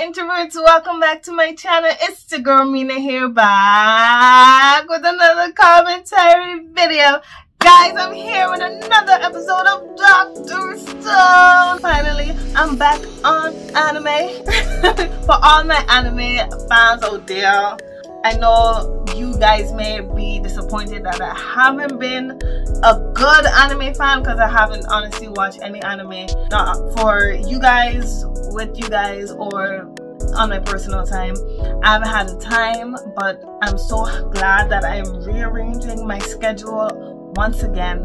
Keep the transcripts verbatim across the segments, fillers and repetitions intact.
Introverts, welcome back to my channel. It's the girl Mina here, back with another commentary video. Guys, I'm here with another episode of Doctor Stone. Finally, I'm back on anime. For all my anime fans out there, I know you guys may be disappointed that I haven't been a good anime fan because I haven't honestly watched any anime, not for you guys, with you guys, or on my personal time. I haven't had the time, but I'm so glad that I'm rearranging my schedule once again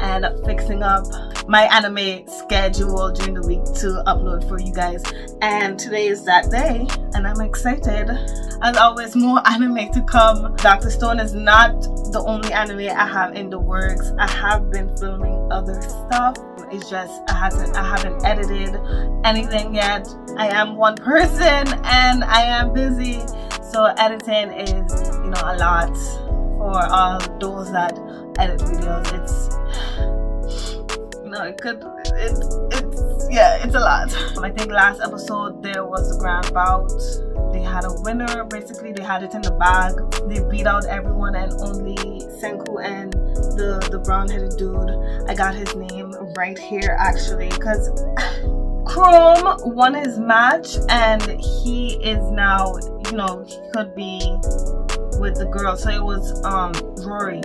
and fixing up my anime schedule during the week to upload for you guys, and today is that day and I'm excited. As always, more anime to come. Doctor Stone is not the only anime I have in the works. I have been filming other stuff, it's just I haven't I haven't edited anything yet. I am one person and I am busy, so editing is, you know, a lot for all those that edit videos. It's, you know, it could, it, it's, yeah, it's a lot. I think last episode there was the grand bout. They had a winner, basically. They had it in the bag. They beat out everyone and only Senku and the, the brown-headed dude. I got his name right here, actually, because Chrome won his match and he is now, you know, he could be with the girl. So it was um, Ruri,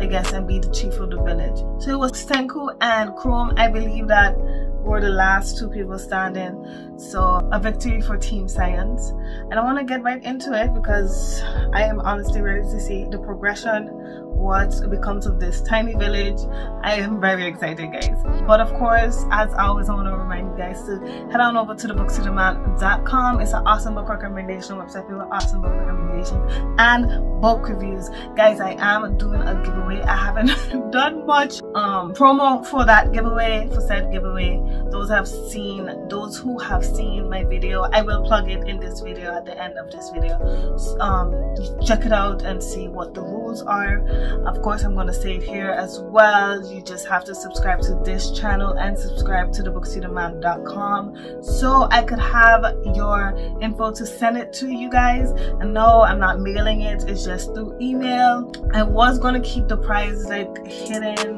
I guess, and be the chief of the village. So it was Senku and Chrome, I believe, that were the last two people standing. So a victory for Team Science. And I want to get right into it because I am honestly ready to see the progression, what becomes of this tiny village. I am very excited, guys. But of course, as always, I want to remind you guys to head on over to the books you demand dot com. It's an awesome book recommendation website with awesome book recommendations and book reviews. Guys, I am doing a giveaway. I haven't done much um, promo for that giveaway, for said giveaway. Those have seen, those who have seen my video, I will plug it in this video at the end of this video. Um, check it out and see what the rules are. Of course, I'm going to say it here as well. You just have to subscribe to this channel and subscribe to the books you demand dot com so I could have your info to send it to you guys. And no, I'm not mailing it, it's just through email. I was going to keep the prize like hidden,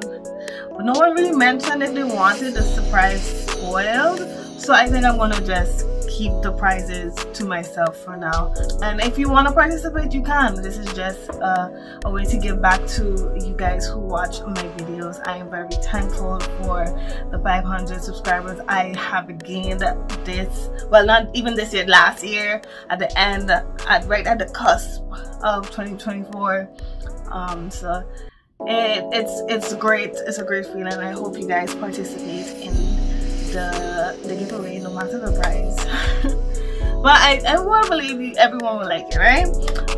but no one really mentioned if they wanted the surprise spoiled, so I think I'm going to just keep the prizes to myself for now. And if you want to participate, you can. This is just uh, a way to give back to you guys who watch my videos. I am very thankful for the five hundred subscribers I have gained this, well, not even this year, last year, at the end, at right at the cusp of twenty twenty-four. Um, so it, it's it's great. It's a great feeling. I hope you guys participate in The, the giveaway, no matter the price. But I, I will believe everyone will like it, right?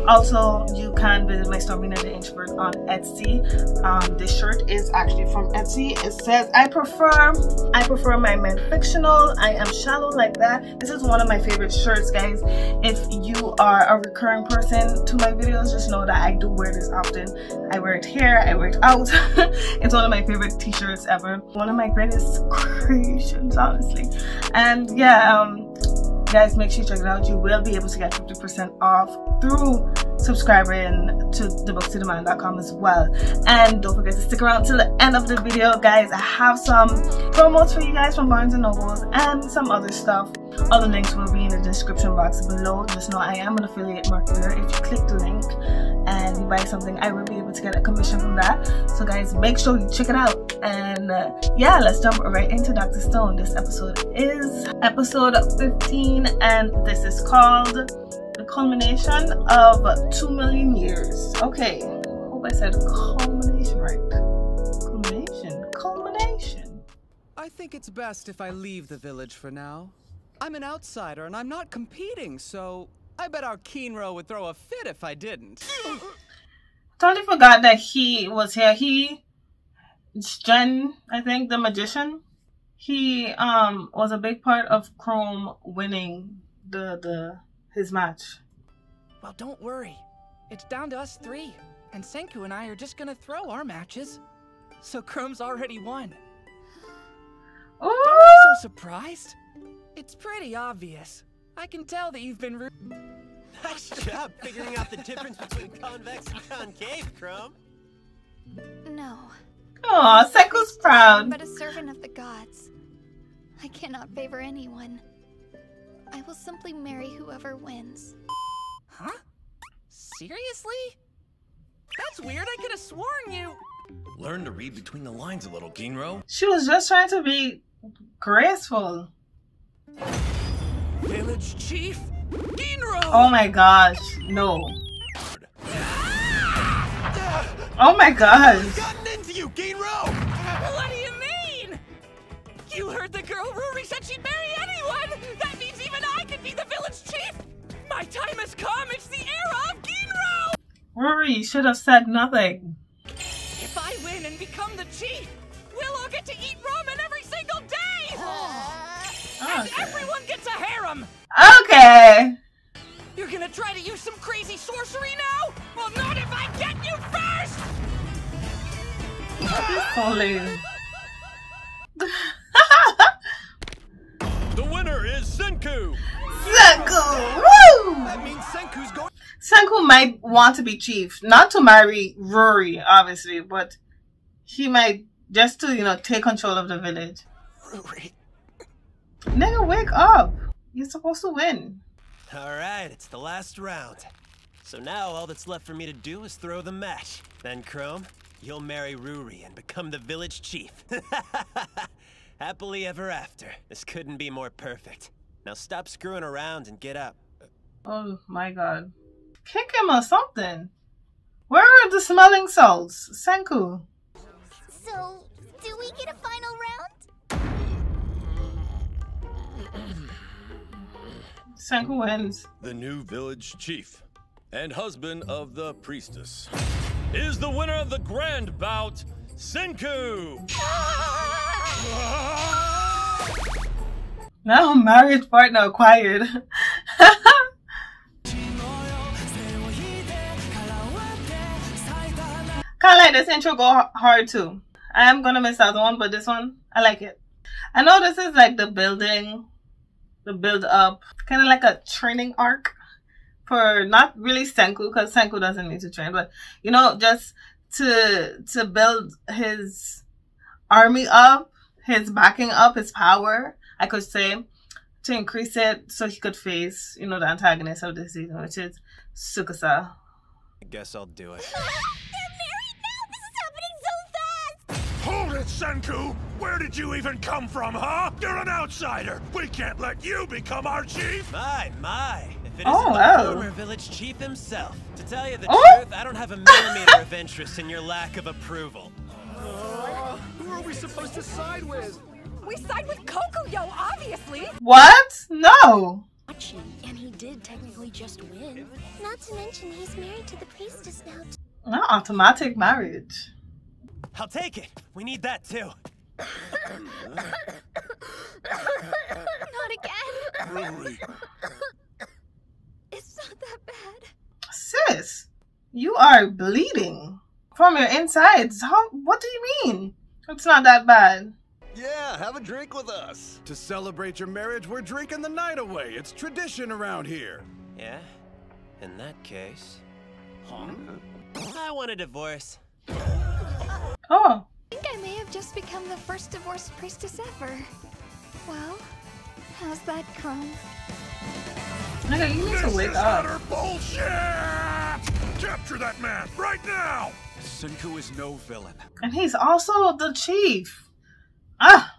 Also, you can visit my store, Minna the Introvert, on Etsy. Um, this shirt is actually from Etsy. It says, I prefer I prefer my men fictional. I am shallow like that. This is one of my favorite shirts, guys. If you are a recurring person to my videos, just know that I do wear this often. I wear it here, I wear it out. It's one of my favorite t-shirts ever. One of my greatest creations, honestly. And yeah, um, guys, make sure you check it out. You will be able to get fifty percent off through subscribing to the books you demand dot com as well. And don't forget to stick around till the end of the video, guys. I have some promos for you guys from Barnes and Nobles and some other stuff. All the links will be in the description box below. Just know I am an affiliate marketer. If you click the link and you buy something, I will be able to get a commission from that. So guys, make sure you check it out. And uh, yeah, let's jump right into Doctor Stone. This episode is episode fifteen and this is called The Culmination of two million Years. Okay, I hope I said culmination right. Culmination, culmination. I think it's best if I leave the village for now. I'm an outsider and I'm not competing, so I bet our Ginro would throw a fit if I didn't. Totally forgot that he was here. He, Jen, I think, the magician, he um was a big part of Chrome winning the the his match. Well, don't worry. It's down to us three, and Senku and I are just gonna throw our matches. So Chrome's already won. Ooh. Don't be so surprised. It's pretty obvious. I can tell that you've been rude. Nice job figuring out the difference between convex and concave, Chrome. No. Aw, Senku's proud. But a servant of the gods. I cannot favor anyone. I will simply marry whoever wins. Huh? Seriously? That's weird, I could have sworn you... Learn to read between the lines a little, Ginro. She was just trying to be graceful. Village chief? Ginro! Oh my gosh, no. Oh my gosh. I've gotten into you, Ginro! What do you mean? You heard the girl Ruri said she'd marry anyone! That means even I could be the village chief! My time has come, it's the era of Ginro! Ruri should have said nothing. If I win and become the chief, we'll all get to eat ramen every single day! Oh. And okay. Everyone gets a harem! Okay! You're gonna try to use some crazy sorcery now? Well, not if I get you first! The winner is Senku! Senku! Woo! That means Senku's going. Senku might want to be chief, not to marry Ruri, obviously, but he might just to, you know, take control of the village. Ruri. Nigga, wake up! You're supposed to win. Alright, it's the last round. So now all that's left for me to do is throw the match. Then, Chrome, you'll marry Ruri and become the village chief. Happily ever after. This couldn't be more perfect. Now stop screwing around and get up. Oh my god. Kick him or something. Where are the smelling salts? Senku. So, do we get a final round? Senku wins. The new village chief and husband of the priestess is the winner of the grand bout, Senku! Now marriage partner acquired. Kinda like this intro go hard too. I am gonna miss that one, but this one, I like it. I know this is like the building, the build up, kind of like a training arc for not really Senku, because Senku doesn't need to train, but you know, just to to build his army up, his backing up, his power, I could say, to increase it so he could face, you know, the antagonist of this season, which is Sukasa. I guess I'll do it. Senku, where did you even come from, huh? You're an outsider. We can't let you become our chief. My, my. If it isn't oh, the oh. former village chief himself. To tell you the oh. truth, I don't have a millimeter of interest in your lack of approval. Uh, who are we supposed to side with? We side with Kokuyo, obviously. What? No. And he did technically just win. Not to mention he's married to the priestess now. Not automatic marriage. I'll take it. We need that too. Not again. Ruri. It's not that bad. Sis, you are bleeding from your insides. How? What do you mean? It's not that bad. Yeah, have a drink with us. To celebrate your marriage, we're drinking the night away. It's tradition around here. Yeah, in that case. Huh? I want a divorce. Oh. I think I may have just become the first divorced priestess ever. Well, how's that, Chrome? Okay, you need to wake up. This is utter bullshit! Capture that man right now! Senku is no villain. And he's also the chief. Ah!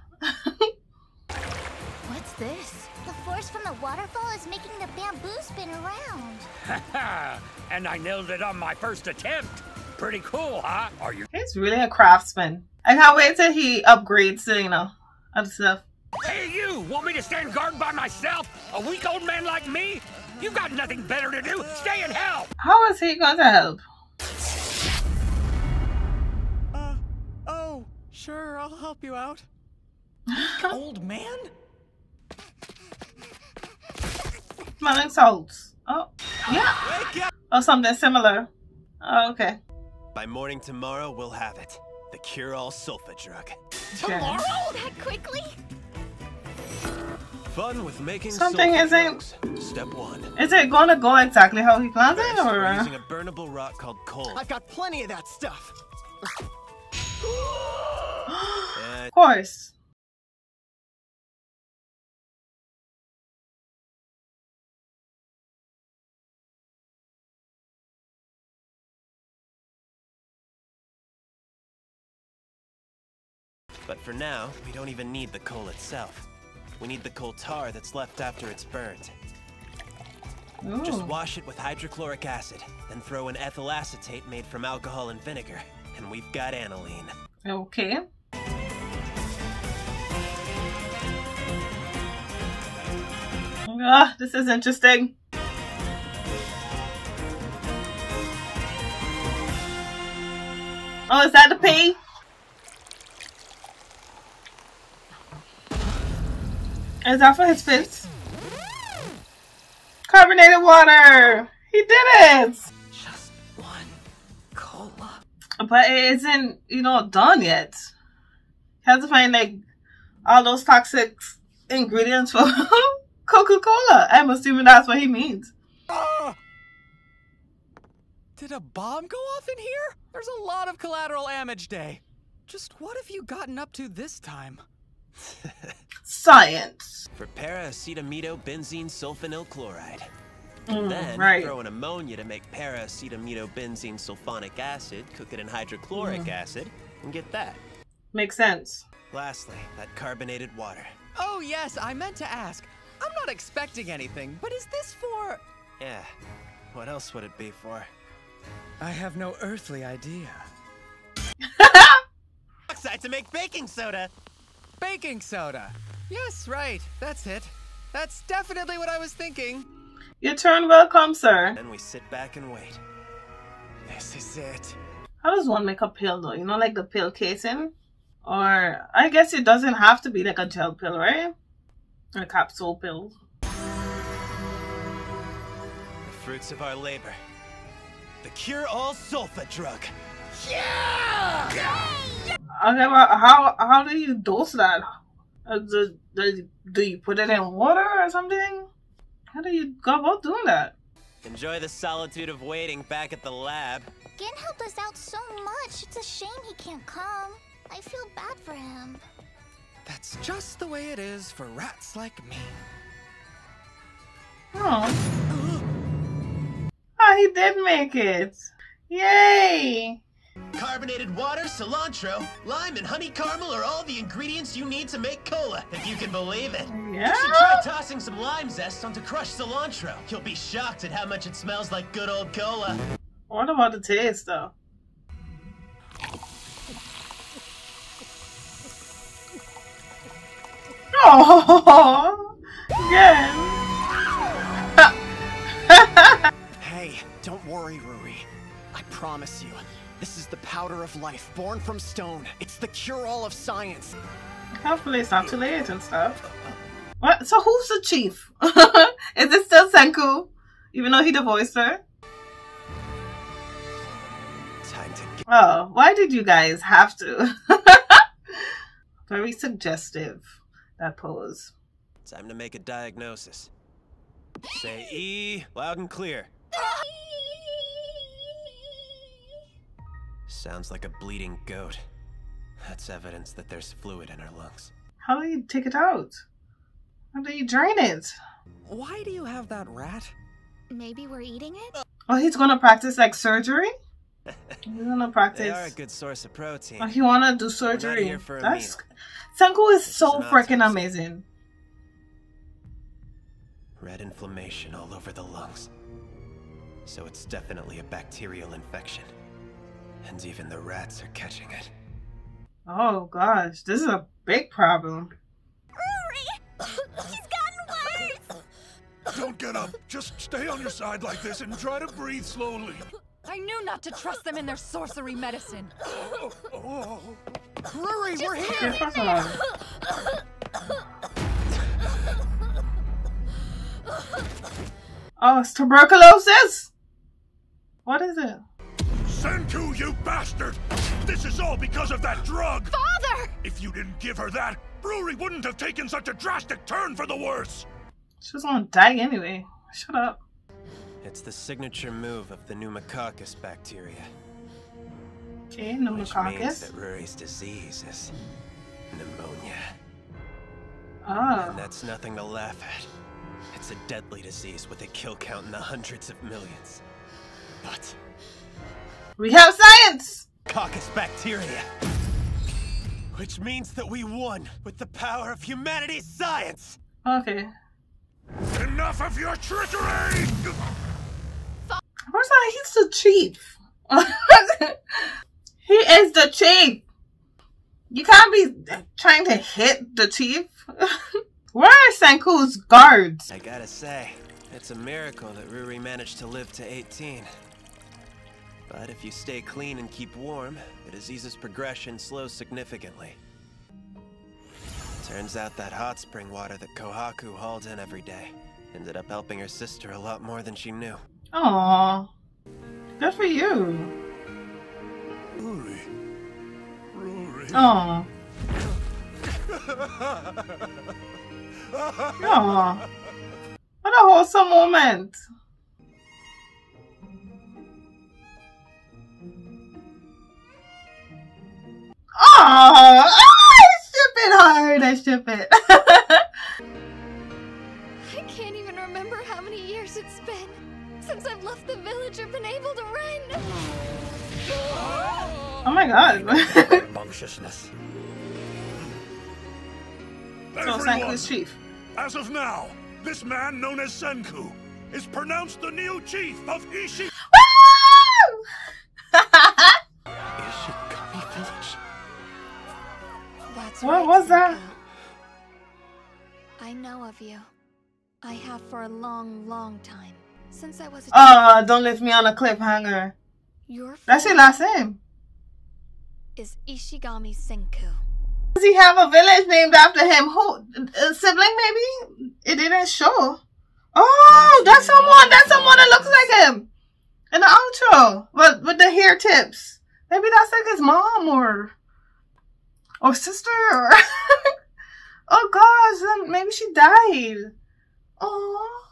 What's this? The force from the waterfall is making the bamboo spin around. Haha! And I nailed it on my first attempt. Pretty cool, huh? Are you? He's really a craftsman. I can't wait till he upgrades to, you know, other stuff. Hey, you! Want me to stand guard by myself? A weak old man like me? You've got nothing better to do. Stay and help. How is he going to help? Uh, oh, sure. I'll help you out. Old man? Smelling salts. Oh, yeah. Or something similar. Oh, okay. By morning tomorrow, we'll have it. The cure-all sulfa drug. Tomorrow? That quickly? fun with making something isn't step one. Is it gonna go exactly how he plans it, or using a burnable rock called coal? I've got plenty of that stuff. Of course. But for now, we don't even need the coal itself. We need the coal tar that's left after it's burnt. Ooh. Just wash it with hydrochloric acid, then throw in ethyl acetate made from alcohol and vinegar, and we've got aniline. Okay. Ah, this is interesting. Oh, is that the pea? Is that for his fist? Carbonated water! He did it! Just one cola. But it isn't, you know, done yet. He has to find, like, all those toxic ingredients for Coca-Cola. I'm assuming that's what he means. Uh, did a bomb go off in here? There's a lot of collateral damage day. Just what have you gotten up to this time? Science. Prepare paracetamido-benzene sulfonyl chloride. Mm, then right. throw in ammonia to make paracetamido-benzene sulfonic acid, cook it in hydrochloric mm. acid, and get that. Makes sense. Lastly, that carbonated water. Oh yes, I meant to ask. I'm not expecting anything, but is this for... Yeah, what else would it be for? I have no earthly idea. Oxide to make baking soda. Baking soda. Yes, right. That's it. That's definitely what I was thinking. Your turn will come, sir. Then we sit back and wait. This is it. How does one make a pill, though? You know, like the pill casing? Or I guess it doesn't have to be like a gel pill, right? A capsule pill. The fruits of our labor. The cure-all sulfa drug. Yeah! Yeah! Okay, well, how how do you dose that? Do, do, do you put it in water or something? How do you go about doing that? Enjoy the solitude of waiting back at the lab. Gin helped us out so much. It's a shame he can't come. I feel bad for him. That's just the way it is for rats like me. Oh. Oh, he did make it. Yay! Carbonated water, cilantro, lime, and honey caramel are all the ingredients you need to make cola, if you can believe it. Yeah. You should try tossing some lime zest onto crushed cilantro. You'll be shocked at how much it smells like good old cola. What about the taste, though? Oh, yes. Hey, don't worry, Ruri. I promise you. This is the powder of life, born from stone. It's the cure-all of science. Hopefully it's not too late and stuff. What? So who's the chief? Is it still Senku? Even though he divorced her? Time to get oh, why did you guys have to? Very suggestive, that pose. Time to make a diagnosis. Say E loud and clear. Sounds like a bleeding goat. That's evidence that there's fluid in her lungs. How do you take it out? How do you drain it? Why do you have that rat? Maybe we're eating it? Oh, he's gonna practice like surgery? He's gonna practice. They are a good source of protein. Oh, he wanna do surgery. That's... Senku is it's so freaking amazing. Red inflammation all over the lungs. So it's definitely a bacterial infection. And even the rats are catching it. Oh gosh, this is a big problem. Ruri! He's gotten worse! Don't get up. Just stay on your side like this and try to breathe slowly. I knew not to trust them in their sorcery medicine. Oh, oh. Ruri, we're here! Oh, it's tuberculosis? What is it? Senku, you bastard! This is all because of that drug! Father! If you didn't give her that, Brewery wouldn't have taken such a drastic turn for the worse! She was gonna die anyway. Shut up. It's the signature move of the pneumococcus bacteria. Okay, pneumococcus. Which means that Ruri's disease is pneumonia. Oh. And that's nothing to laugh at. It's a deadly disease with a kill count in the hundreds of millions. But... we have science! Coccus bacteria! Which means that we won with the power of humanity's science! Okay. Enough of your trickery! Where's that? He's the chief. He is the chief! You can't be trying to hit the chief. Where are Senku's guards? I gotta say, it's a miracle that Ruri managed to live to eighteen. But if you stay clean and keep warm, the disease's progression slows significantly. Turns out that hot spring water that Kohaku hauled in every day ended up helping her sister a lot more than she knew. Aww. Good for you. Ruri. Ruri. Aww. Aww. What a wholesome moment. Aww. Hard, I ship it. I can't even remember how many years it's been since I've left the village or been able to run. Oh my god. Bumptiousness. So Senku's chief. As of now, this man known as Senku is pronounced the new chief of Ishigami. Ishigami village. That's what right, was that? I know of you. I have for a long, long time. Since I was a Oh, don't leave me on a cliffhanger. Your That's your last name. Is Ishigami Senku. Does he have a village named after him? Who? A sibling maybe? It didn't show. Oh, that's someone. That's someone that looks like him. In the outro. With, with the hair tips. Maybe that's like his mom or... or sister, or oh gosh, then maybe she died. Oh,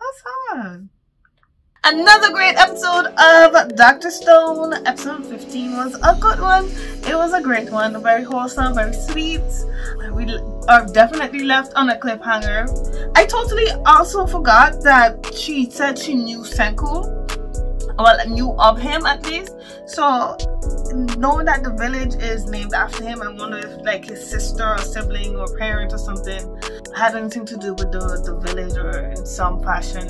that's hard. Another great episode of Doctor Stone. Episode fifteen was a good one. It was a great one, very wholesome, very sweet. We are definitely left on a cliffhanger. I totally also forgot that she said she knew Senku. Well, knew of him at least. So knowing that the village is named after him, I wonder if like his sister or sibling or parent or something had anything to do with the, the village or in some fashion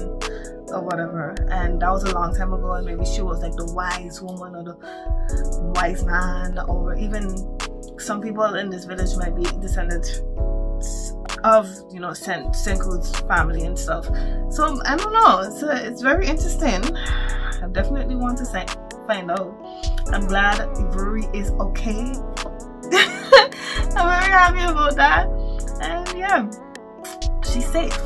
or whatever. And that was a long time ago, and maybe she was like the wise woman or the wise man, or even some people in this village might be descendants of, you know, Sen Senku's family and stuff. So I don't know, it's, a, it's very interesting. I definitely want to say find out. I'm glad Ruri is okay. I'm very happy about that, and yeah, she's safe.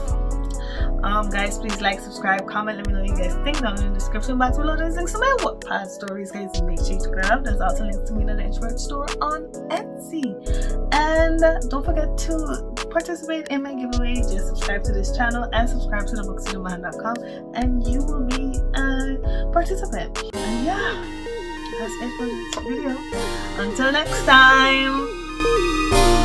Um guys, please like, subscribe, comment, let me know what you guys think down in the description box below. There's links to my Wattpad stories, guys, and make sure you check it out. There's also links to Minna the Introvert store on Etsy, and don't forget to participate in my giveaway. Just subscribe to this channel and subscribe to the books you demand dot com, and you will be a participant. And yeah, that's it for this video. Until next time.